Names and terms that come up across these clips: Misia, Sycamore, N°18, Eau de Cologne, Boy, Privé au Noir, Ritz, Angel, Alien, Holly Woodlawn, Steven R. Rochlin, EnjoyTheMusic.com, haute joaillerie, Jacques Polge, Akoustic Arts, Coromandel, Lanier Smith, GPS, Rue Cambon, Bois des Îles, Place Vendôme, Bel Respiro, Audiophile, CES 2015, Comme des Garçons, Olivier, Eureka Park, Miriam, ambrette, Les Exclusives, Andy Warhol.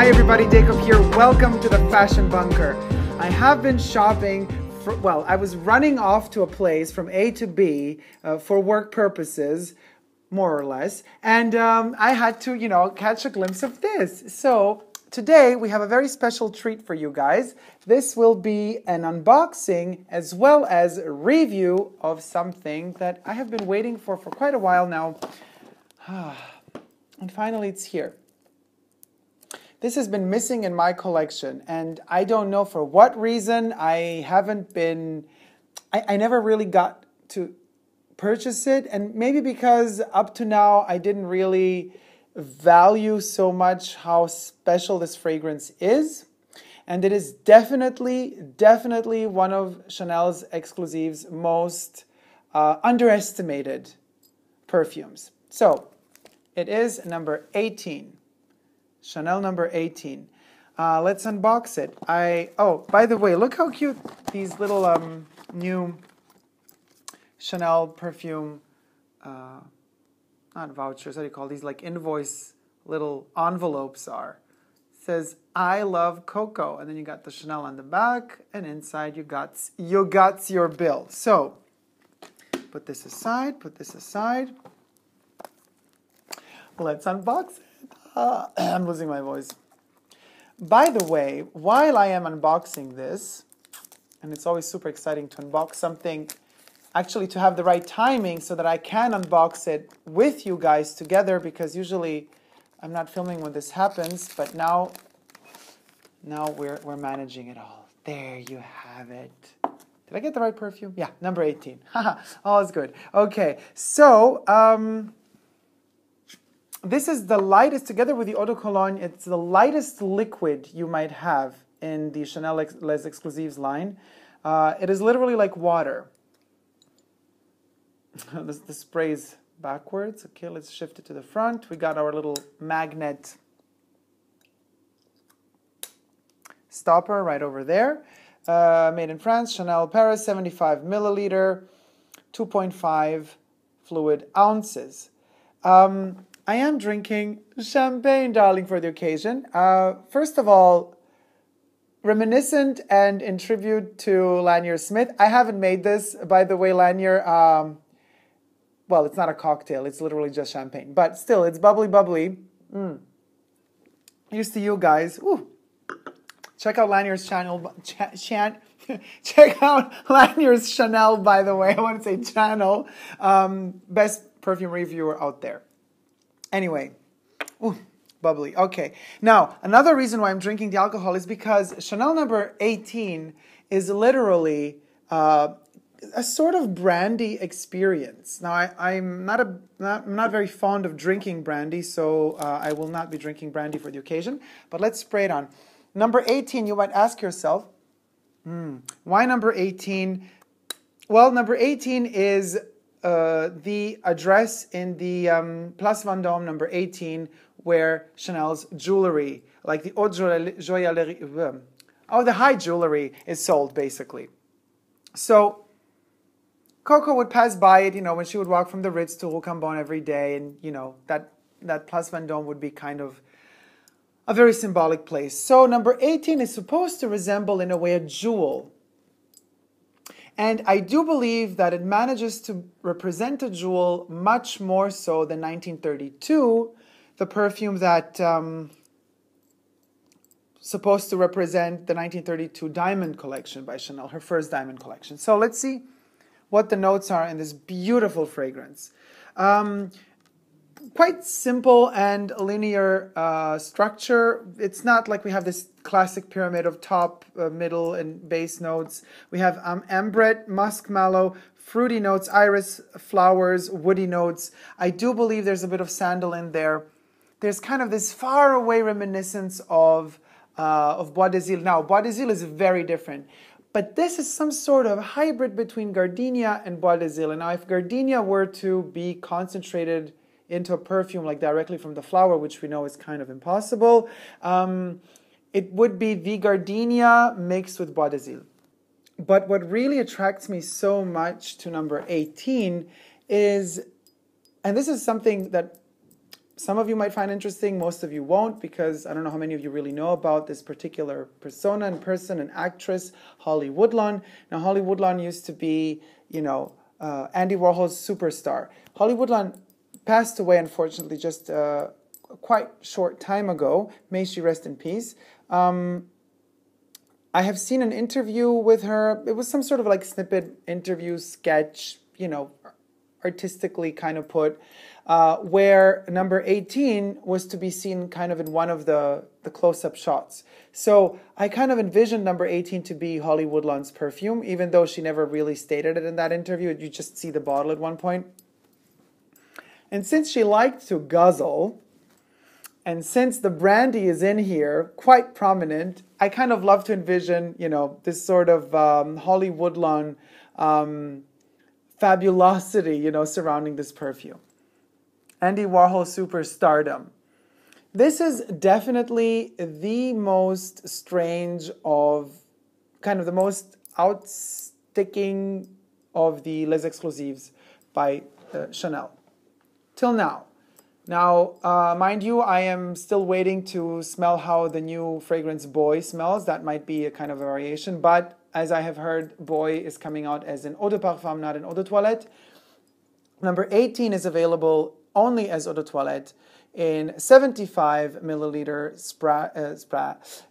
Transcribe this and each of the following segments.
Hi everybody, Jacob here. Welcome to the Fashion Bunker. I have been shopping, I was running off to a place from A to B for work purposes, more or less, and I had to, catch a glimpse of this. So today we have a very special treat for you guys. This will be an unboxing as well as a review of something that I have been waiting for quite a while now. And finally it's here. This has been missing in my collection, and I don't know for what reason. I never really got to purchase it, and maybe because up to now I didn't really value so much how special this fragrance is. And it is definitely one of Chanel's Exclusives' most underestimated perfumes. So, it is number 18. Chanel number 18. Let's unbox it. Oh, by the way, look how cute these little new Chanel perfume, not vouchers, how do you call these? Like invoice little envelopes are. It says, I love Coco. And then you got the Chanel on the back, and inside you got your bill. So, put this aside. Let's unbox it. I'm losing my voice. By the way, while I am unboxing this, and it's always super exciting to unbox something, actually to have the right timing so that I can unbox it with you guys together, because usually I'm not filming when this happens, but now we're managing it all. There you have it. Did I get the right perfume? Yeah, number 18. All is good. Okay, so... this is the lightest, together with the Eau de Cologne, it's the lightest liquid you might have in the Chanel Les Exclusives line. It is literally like water. The spray is backwards. Okay, let's shift it to the front. We got our little magnet stopper right over there. Made in France, Chanel Paris, 75 milliliter, 2.5 fluid ounces. I am drinking champagne, darling, for the occasion. First of all, reminiscent and in tribute to Lanier Smith. I haven't made this, by the way, Lanier. Well, it's not a cocktail. It's literally just champagne. But still, it's bubbly. Here's to you guys. Ooh. Check out Lanier's channel. Check out Lanier's Chanel, by the way. I want to say channel. Best perfume reviewer out there. Anyway, ooh, bubbly. Okay. Now, another reason why I'm drinking the alcohol is because Chanel number 18 is literally a sort of brandy experience. Now, I'm not very fond of drinking brandy, so I will not be drinking brandy for the occasion. But let's spray it on. Number 18. You might ask yourself, why number 18? Well, number 18 is. The address in the Place Vendôme number 18 where Chanel's jewelry, like the haute joaillerie, the high jewelry is sold, basically. So Coco would pass by it, when she would walk from the Ritz to Rue Cambon every day, and, that Place Vendôme would be kind of a very symbolic place. So number 18 is supposed to resemble, in a way, a jewel. And I do believe that it manages to represent a jewel much more so than 1932, the perfume that supposed to represent the 1932 diamond collection by Chanel, her first diamond collection. So let's see what the notes are in this beautiful fragrance. Quite simple and linear structure. It's not like we have this classic pyramid of top, middle, and base notes. We have ambrette, musk mallow, fruity notes, iris, flowers, woody notes. I do believe there's a bit of sandal in there. There's kind of this faraway reminiscence of Bois des Îles. Now, Bois des Îles is very different. But this is some sort of hybrid between Gardenia and Bois des Îles. Now, if Gardenia were to be concentrated into a perfume like directly from the flower, which we know is kind of impossible, it would be the Gardenia mixed with Bois des Îles. But what really attracts me so much to number 18 is, and this is something that some of you might find interesting, most of you won't, because I don't know how many of you really know about this particular persona and person and actress, Holly Woodlawn. Now, Holly Woodlawn used to be, you know, Andy Warhol's superstar. Holly Woodlawn passed away, unfortunately, just quite short time ago. May she rest in peace. I have seen an interview with her. It was some sort of like snippet interview, sketch, you know, artistically kind of put, where number 18 was to be seen kind of in one of the close-up shots. So I kind of envisioned number 18 to be Holly Woodlawn's perfume, even though she never really stated it in that interview. You just see the bottle at one point. And since she liked to guzzle, and since the brandy is in here, quite prominent, I kind of love to envision, you know, this sort of Holly Woodlawn fabulosity, you know, surrounding this perfume. Andy Warhol superstardom. This is definitely the most strange of, kind of the most outsticking of the Les Exclusives by Chanel. Till now. Now, mind you, I am still waiting to smell how the new fragrance Boy smells. That might be a kind of variation, but as I have heard, Boy is coming out as an eau de parfum, not an eau de toilette. Number 18 is available only as eau de toilette in 75 milliliter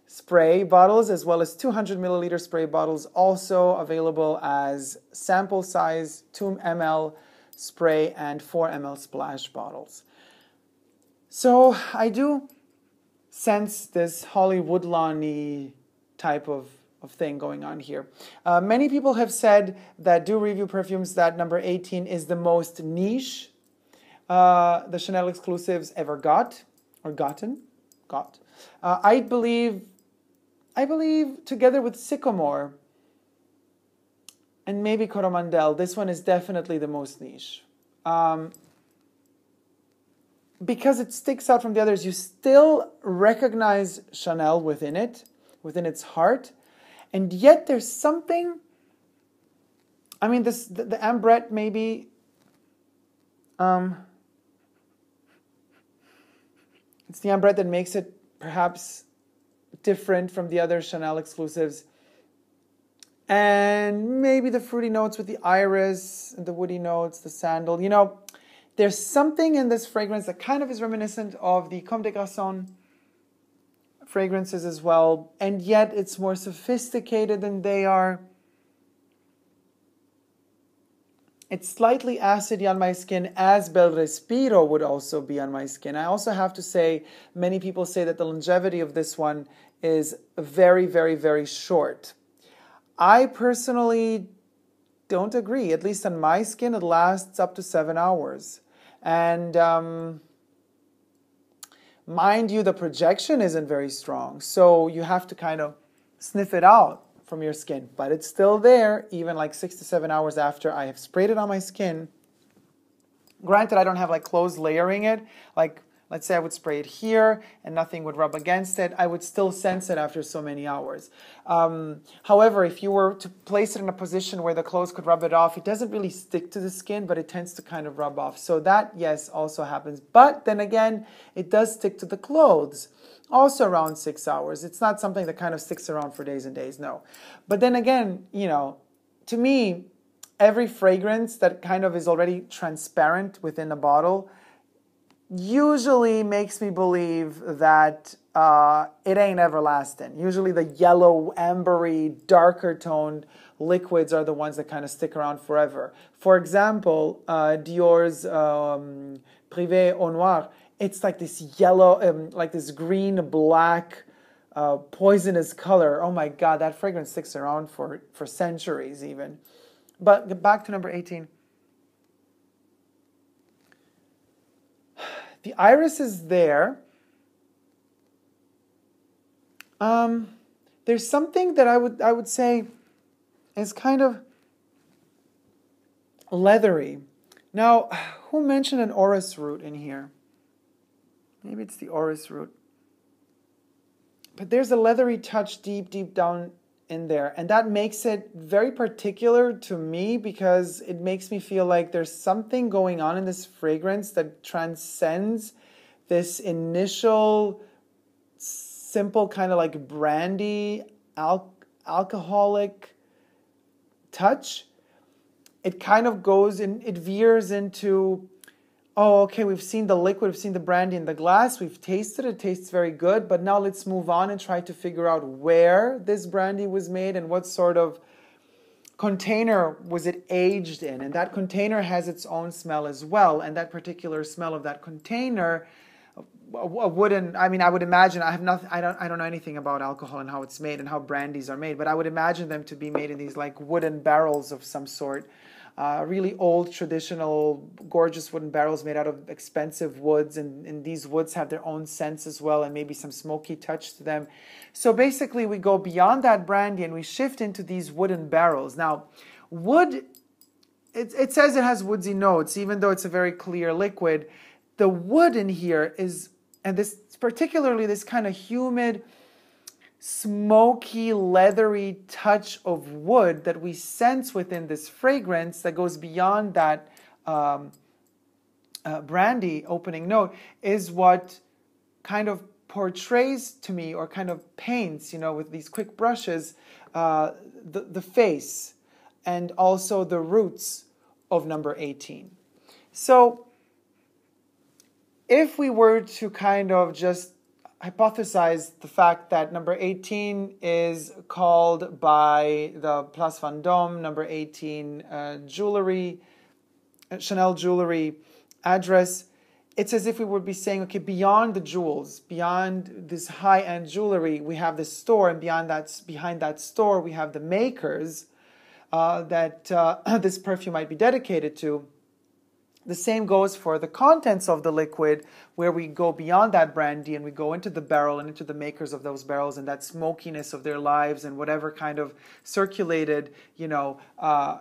spray bottles, as well as 200 milliliter spray bottles, also available as sample size 2 ml spray and 4 ml splash bottles. So I do sense this Holly Woodlawn-y type of thing going on here. Many people have said that do review perfumes that number 18 is the most niche the Chanel exclusives ever got or got. I believe together with Sycamore and maybe Coromandel, this one is definitely the most niche. Because it sticks out from the others, you still recognize Chanel within it, within its heart, and yet there's something. I mean, this the ambrette maybe. It's the ambrette that makes it perhaps different from the other Chanel exclusives, and maybe the fruity notes with the iris and the woody notes, the sandal, you know. There's something in this fragrance that kind of is reminiscent of the Comme des Garçons fragrances as well, and yet it's more sophisticated than they are. It's slightly acidy on my skin, as Bel Respiro would also be on my skin. I also have to say, many people say that the longevity of this one is very, very, very short. I personally don't agree. At least on my skin, it lasts up to 7 hours. And mind you, the projection isn't very strong, so you have to kind of sniff it out from your skin. But it's still there, even like 6 to 7 hours after I have sprayed it on my skin. Granted, I don't have like clothes layering it. Like, let's say I would spray it here and nothing would rub against it. I would still sense it after so many hours. However, if you were to place it in a position where the clothes could rub it off, it doesn't really stick to the skin, but it tends to kind of rub off. So that, yes, also happens. But then again, it does stick to the clothes, also around 6 hours. It's not something that kind of sticks around for days and days, no. But then again, you know, to me, every fragrance that kind of is already transparent within a bottle usually makes me believe that it ain't everlasting. Usually the yellow, ambery, darker toned liquids are the ones that kind of stick around forever. For example, Dior's Privé au Noir, it's like this yellow, like this green, black, poisonous color. Oh my God, that fragrance sticks around for centuries even. But back to number 18. The iris is there. There's something that I would say is kind of leathery. Now, who mentioned an orris root in here? Maybe it's the orris root. But there's a leathery touch deep, deep down in there. And that makes it very particular to me because it makes me feel like there's something going on in this fragrance that transcends this initial simple kind of like brandy alcoholic touch, it kind of goes and it veers into, oh, okay, we've seen the liquid, we've seen the brandy in the glass, we've tasted it, it tastes very good, but now let's move on and try to figure out where this brandy was made and what sort of container was it aged in. And that container has its own smell as well, and that particular smell of that container, I would imagine, I don't know anything about alcohol and how it's made and how brandies are made, but I would imagine them to be made in these like wooden barrels of some sort, really old, traditional, gorgeous wooden barrels made out of expensive woods, and these woods have their own scents as well, and maybe some smoky touch to them. So basically we go beyond that brandy and we shift into these wooden barrels. Now, wood, it says it has woodsy notes, even though it's a very clear liquid. The wood in here is, and this particularly this kind of humid, smoky, leathery touch of wood that we sense within this fragrance that goes beyond that brandy opening note is what kind of portrays to me, or kind of paints, you know, with these quick brushes, the face and also the roots of number 18. So if we were to kind of just hypothesize the fact that number 18 is called by the Place Vendôme number 18 Chanel jewelry address, it's as if we would be saying, okay, beyond the jewels, beyond this high-end jewelry, we have this store, and behind that store, we have the makers that this perfume might be dedicated to. The same goes for the contents of the liquid, where we go beyond that brandy and we go into the barrel and into the makers of those barrels and that smokiness of their lives and whatever kind of circulated, you know,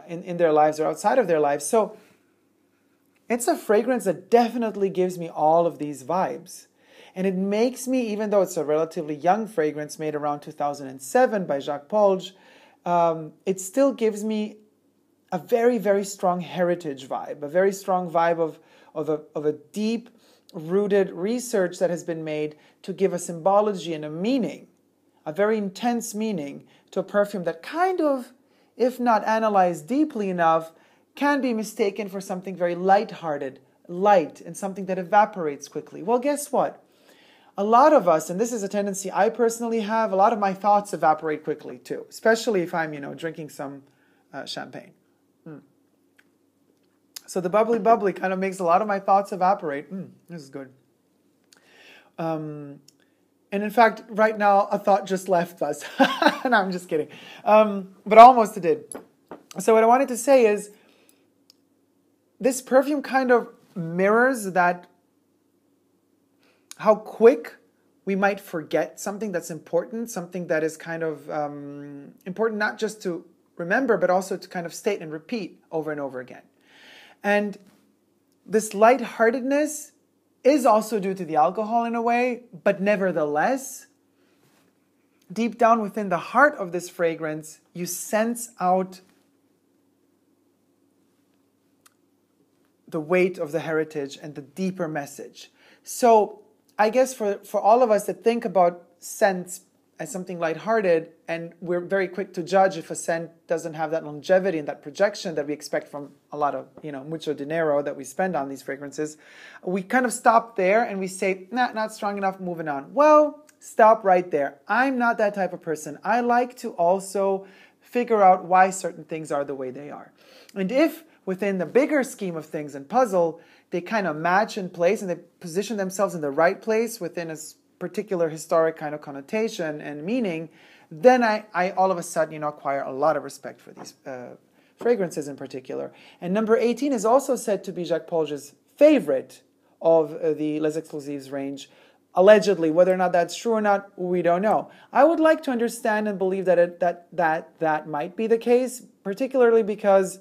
in their lives or outside of their lives. So it's a fragrance that definitely gives me all of these vibes. And it makes me, even though it's a relatively young fragrance made around 2007 by Jacques Polge, it still gives me a very, very strong heritage vibe, a very strong vibe of a deep-rooted research that has been made to give a symbology and a meaning, a very intense meaning to a perfume that kind of, if not analyzed deeply enough, can be mistaken for something very lighthearted, light, and something that evaporates quickly. Well, guess what? A lot of us, and this is a tendency I personally have, a lot of my thoughts evaporate quickly too, especially if I'm, you know, drinking some champagne. So the bubbly kind of makes a lot of my thoughts evaporate. This is good. And in fact, right now, a thought just left us. No, I'm just kidding. But almost it did. So what I wanted to say is, this perfume kind of mirrors that, how quick we might forget something that's important, something that is kind of important not just to remember, but also to kind of state and repeat over and over again. And this lightheartedness is also due to the alcohol in a way, but nevertheless, deep down within the heart of this fragrance, you sense out the weight of the heritage and the deeper message. So I guess for all of us that think about scents as something lighthearted, and we're very quick to judge if a scent doesn't have that longevity and that projection that we expect from a lot of, you know, mucho dinero that we spend on these fragrances, we kind of stop there and we say, nah, not strong enough, moving on. Well, stop right there. I'm not that type of person. I like to also figure out why certain things are the way they are. And if within the bigger scheme of things and puzzle, they kind of match in place and they position themselves in the right place within a particular historic kind of connotation and meaning, then I all of a sudden, you know, acquire a lot of respect for these fragrances in particular. And number 18 is also said to be Jacques Polge's favorite of the Les Exclusives range, allegedly. Whether or not that's true or not, we don't know. I would like to understand and believe that that might be the case, particularly because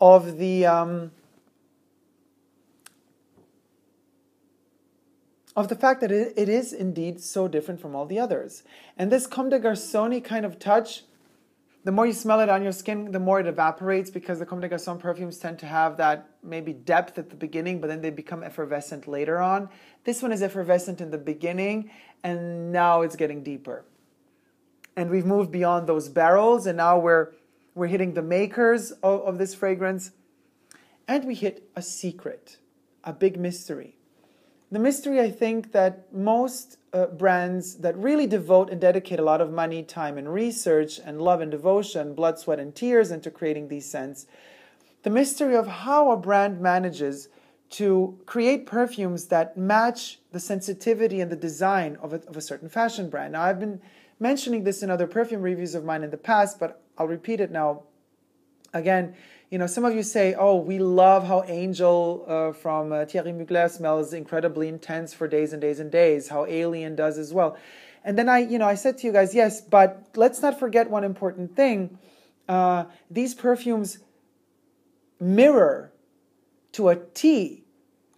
of the fact that it is indeed so different from all the others. And this Comme des Garçons kind of touch the more you smell it on your skin, the more it evaporates, because the Comme des Garçons perfumes tend to have that maybe depth at the beginning, but then they become effervescent later on. This one is effervescent in the beginning, and now it's getting deeper. And we've moved beyond those barrels, and now we're hitting the makers of this fragrance. And we hit a secret, a big mystery. The mystery, I think, that most brands that really devote and dedicate a lot of money, time, and research, and love and devotion, blood, sweat, and tears into creating these scents, the mystery of how a brand manages to create perfumes that match the sensitivity and the design of a certain fashion brand. Now, I've been mentioning this in other perfume reviews of mine in the past, but I'll repeat it now. Again, you know, some of you say, oh, we love how Angel from Thierry Mugler smells incredibly intense for days and days and days, how Alien does as well. And then I said to you guys, yes, but let's not forget one important thing. These perfumes mirror to a T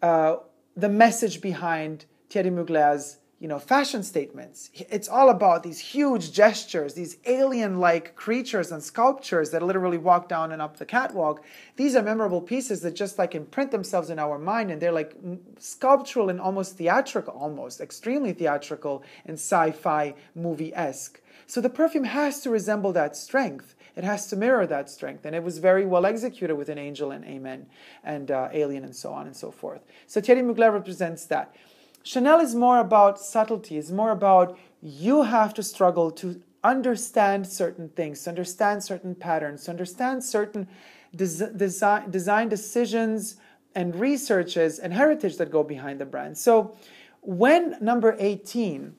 the message behind Thierry Mugler's, you know, fashion statements. It's all about these huge gestures, these alien-like creatures and sculptures that literally walk down and up the catwalk. These are memorable pieces that just like imprint themselves in our mind, and they're like sculptural and almost theatrical, almost extremely theatrical and sci-fi movie-esque. So the perfume has to resemble that strength. It has to mirror that strength, and it was very well executed with an Angel and Amen and Alien and so on and so forth. So Thierry Mugler represents that. Chanel is more about subtlety. It's more about you have to struggle to understand certain things, to understand certain patterns, to understand certain design decisions and researches and heritage that go behind the brand. So when No. 18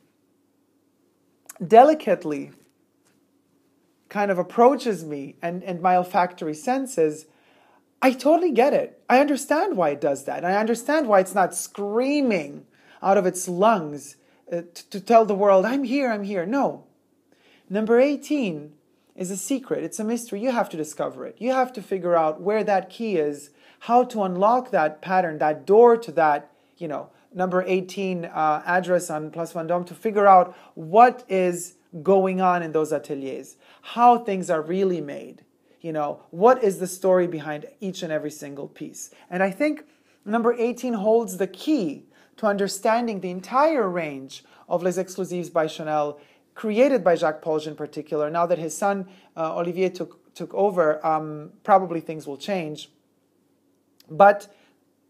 delicately kind of approaches me and my olfactory senses, I totally get it. I understand why it does that. I understand why it's not screaming out of its lungs to tell the world, I'm here, I'm here. No. No. 18 is a secret. It's a mystery. You have to discover it. You have to figure out where that key is, how to unlock that pattern, that door to that, you know, No. 18 address on Place Vendôme, to figure out what is going on in those ateliers, how things are really made, you know, what is the story behind each and every single piece. And I think No. 18 holds the key to understanding the entire range of Les Exclusives by Chanel, created by Jacques Polge in particular. Now that his son, Olivier, took over, probably things will change. But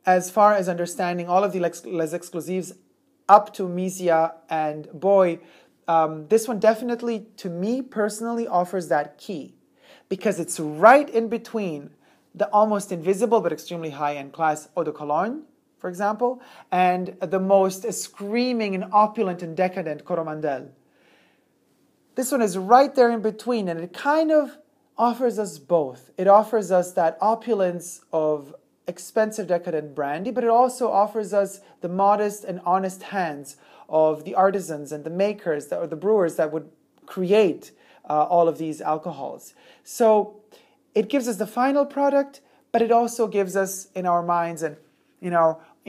as far as understanding all of the Les Exclusives up to Misia and Boy, this one definitely, to me personally, offers that key, because it's right in between the almost invisible but extremely high-end class Eau de Cologne, for example, and the most screaming and opulent and decadent Coromandel. This one is right there in between, and it kind of offers us both. It offers us that opulence of expensive decadent brandy, but it also offers us the modest and honest hands of the artisans and the makers or the brewers that would create all of these alcohols. So it gives us the final product, but it also gives us in our minds and in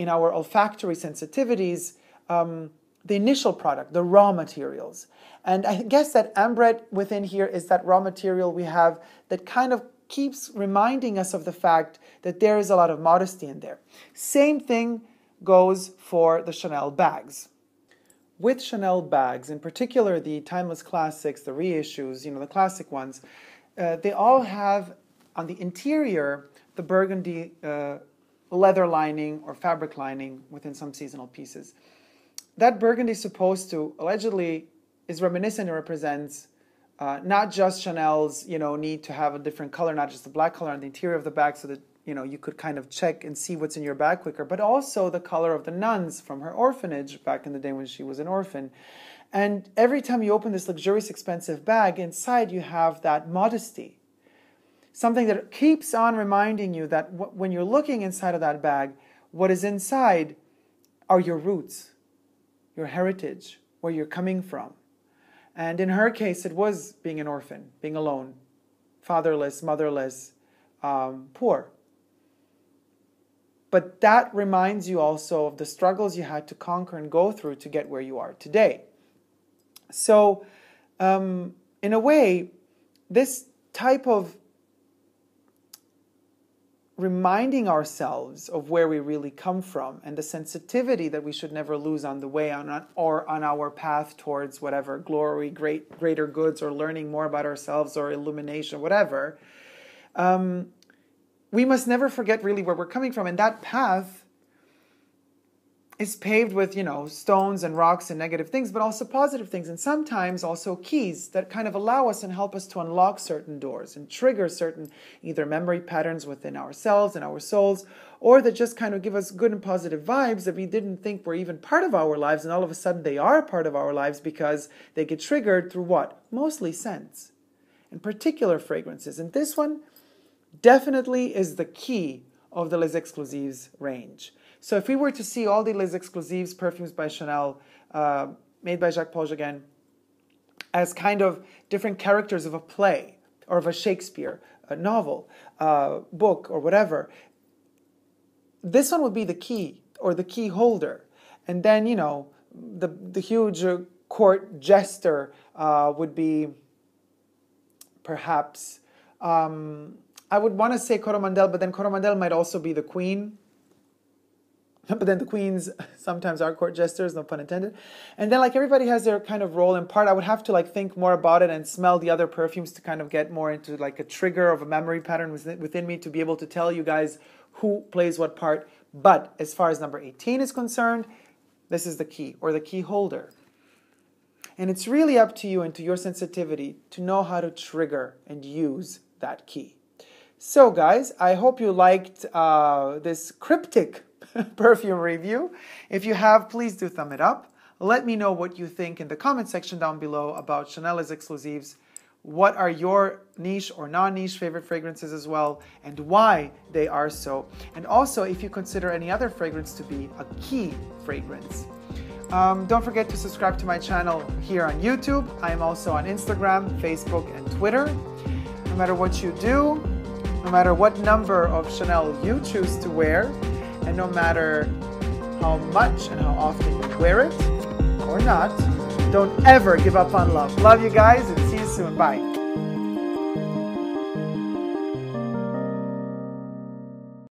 our olfactory sensitivities, the initial product, the raw materials. And I guess that ambrette within here is that raw material we have that kind of keeps reminding us of the fact that there is a lot of modesty in there. Same thing goes for the Chanel bags. With Chanel bags, in particular the timeless classics, the reissues, you know, the classic ones, they all have on the interior the burgundy leather lining or fabric lining within some seasonal pieces. That burgundy allegedly is reminiscent and represents not just Chanel's, you know, need to have a different color, not just the black color on the interior of the bag so that, you know, you could kind of check and see what's in your bag quicker, but also the color of the nuns from her orphanage back in the day when she was an orphan. And every time you open this luxurious, expensive bag, inside you have that modesty. Something that keeps on reminding you that when you're looking inside of that bag, what is inside are your roots, your heritage, where you're coming from. And in her case, it was being an orphan, being alone, fatherless, motherless, poor. But that reminds you also of the struggles you had to conquer and go through to get where you are today. So, in a way, this type of reminding ourselves of where we really come from and the sensitivity that we should never lose on the way or on our path towards whatever glory, greater goods, or learning more about ourselves or illumination, whatever. We must never forget really where we're coming from. And that path is paved with, you know, stones and rocks and negative things, but also positive things. And sometimes also keys that kind of allow us and help us to unlock certain doors and trigger certain either memory patterns within ourselves and our souls, or that just kind of give us good and positive vibes that we didn't think were even part of our lives. And all of a sudden they are part of our lives because they get triggered through what? Mostly scents and particular fragrances. And this one definitely is the key of the Les Exclusives range. So if we were to see all the Les Exclusives perfumes by Chanel, made by Jacques Polge again, as kind of different characters of a play or of a Shakespeare, a novel, book, or whatever, this one would be the key or the key holder. And then, you know, the huge court jester would be perhaps... I would want to say Coromandel, but then Coromandel might also be the queen. But then the queens sometimes are court jesters, no pun intended. And then like everybody has their kind of role in part. I would have to like think more about it and smell the other perfumes to kind of get more into like a trigger of a memory pattern within me to be able to tell you guys who plays what part. But as far as number 18 is concerned, this is the key or the key holder. And it's really up to you and to your sensitivity to know how to trigger and use that key. So guys, I hope you liked this cryptic perfume review. If you have, please do thumb it up. Let me know what you think in the comment section down below about Chanel Les Exclusives. What are your niche or non-niche favorite fragrances as well, and why they are so. And also, if you consider any other fragrance to be a key fragrance. Don't forget to subscribe to my channel here on YouTube. I am also on Instagram, Facebook, and Twitter. No matter what you do, no matter what number of Chanel you choose to wear, and no matter how much and how often you wear it or not, don't ever give up on love. Love you guys and see you soon. Bye.